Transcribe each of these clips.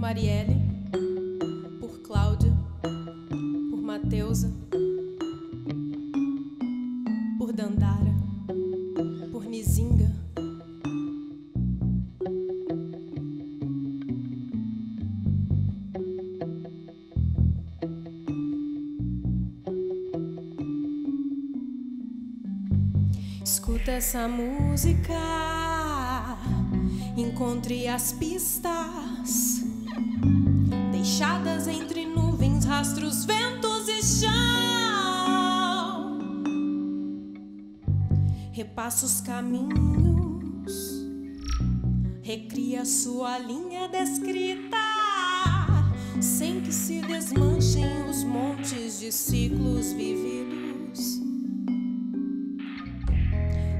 Marielle, por Cláudia, por Mateusa, por Dandara, por Nizinga, escuta essa música, encontre as pistas deixadas entre nuvens, rastros, ventos e chão. Repassa os caminhos, recria sua linha descrita, sem que se desmanchem os montes de ciclos vividos,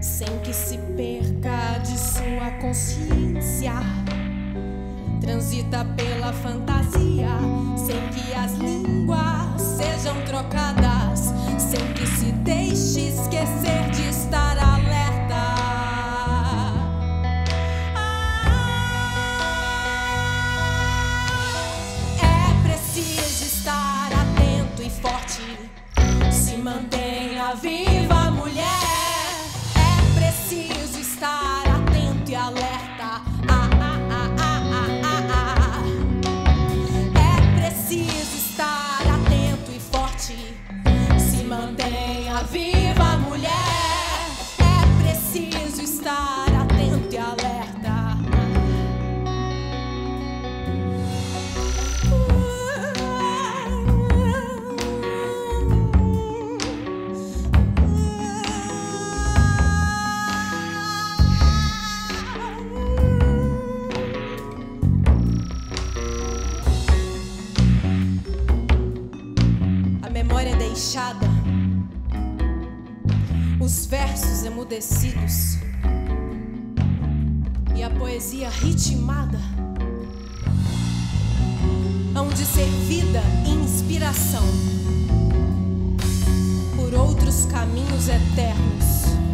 sem que se perca de sua consciência. Transita pela fantasia, sem que as línguas sejam trocadas, sem que se deixe esquecer de estar alerta. É preciso estar atento e forte, se mantenha viva, mulher. É preciso estar atento e alerta. Mantenha viva a mulher. É preciso estar atento e alerta. A memória deixada, os versos emudecidos e a poesia ritmada hão de ser vida e inspiração por outros caminhos eternos.